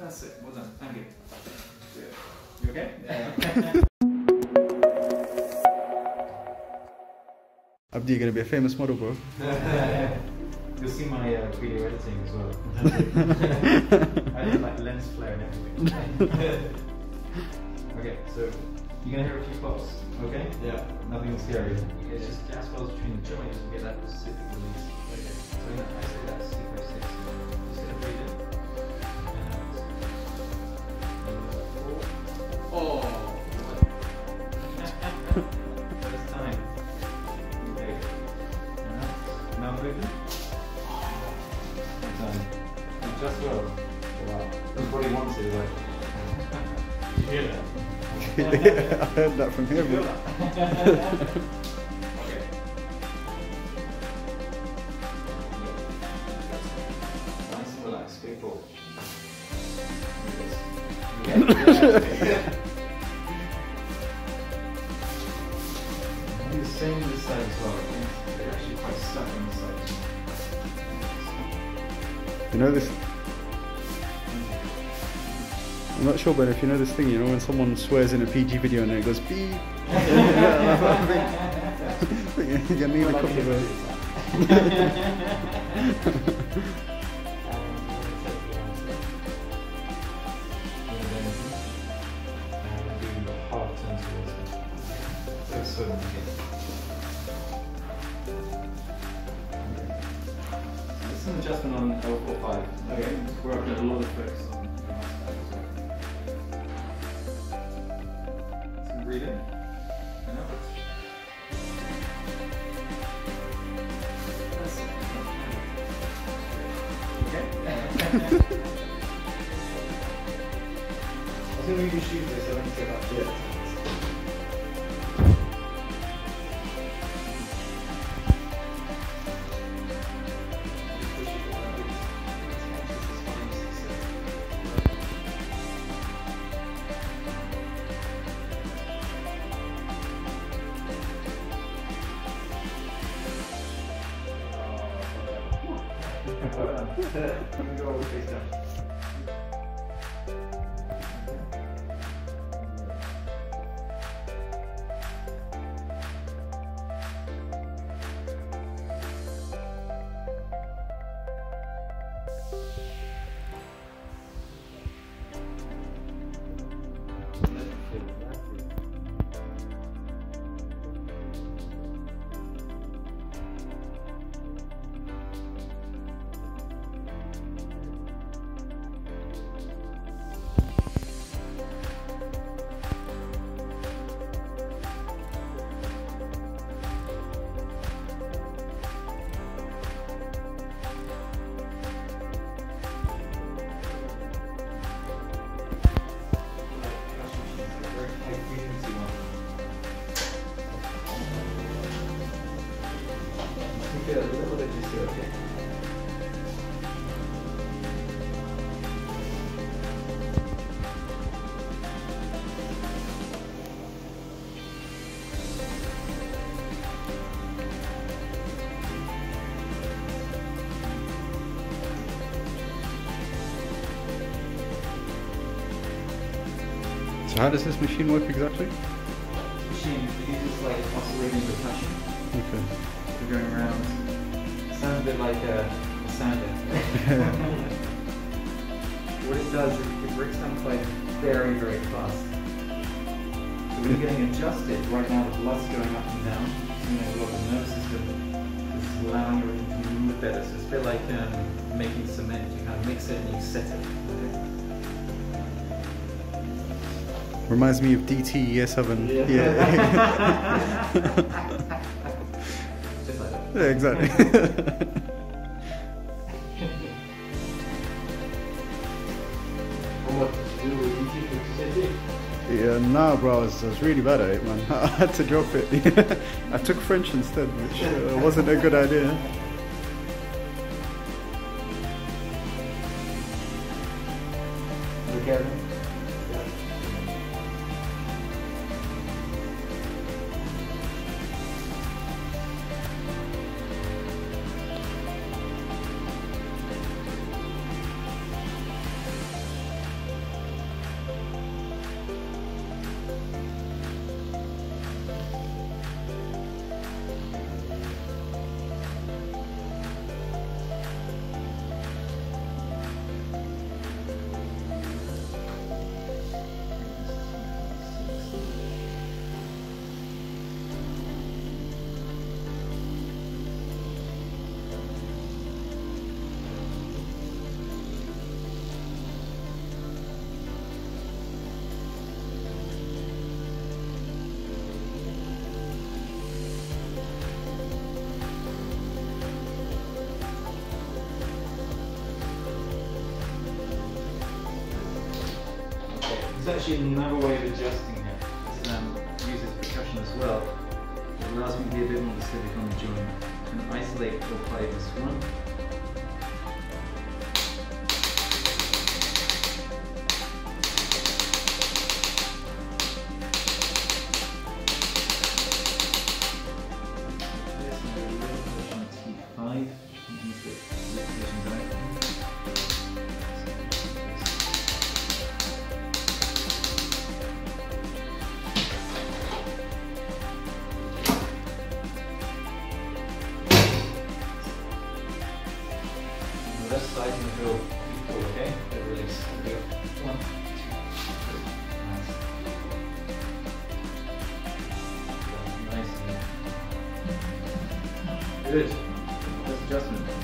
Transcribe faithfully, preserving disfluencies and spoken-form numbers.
That's it. Well done. Thank you. You okay? Yeah. Abdi, you're gonna be a famous model, bro. You'll see my uh, video editing as well. I did like lens flare and everything. Okay, so you're gonna hear a few pops, okay? Yeah. Nothing scary. Okay, it's just gas wells between the joints to get that specific release. Okay. So that, I say that's six by six. Just gonna breathe in. And oh! First time. Okay. Now breathe in. Done. You just well. Wow. That's what he wants to do, like. Did you hear that? Yeah, I heard that from here. But... Okay. Nice and relaxed, people. Yeah, yeah. Do the same on this side as well. They're actually quite stuck on this side. You know this. I'm not sure, but if you know this thing, you know when someone swears in a P G video and it goes beep. You need a couple of those. This is an adjustment on L forty-five. Okay, we're up to a lot of tricks. Breathe in and out. Okay. I was going to make you shoot this, I don't get up yet. You can go all face down. A little bit just here, okay? So how does this machine work exactly? This machine uses like oscillating percussion. Okay. We're going around. Sounds a bit like a sander. What it does is it breaks down quite very, very fast. So when you're getting adjusted, right now the blood's going up and down, so you know, a lot of the nervous system is allowing everything to move better. So it's a bit like um, making cement. You kind of mix it and you set it. Reminds me of D T E S seven. Yeah. yeah. Yeah, exactly. Yeah, nah, bro, I was, I was really bad at it, man. I had to drop it. I took French instead, which uh, wasn't a good idea. Okay. There's actually another way of adjusting it. This um, uses percussion as well. It allows me to be a bit more specific on the joint. I'm going to isolate or play this one. Left side and go equal, okay? Then release. Go. One, two, three. Nice. That's nice. Good. That's adjustment.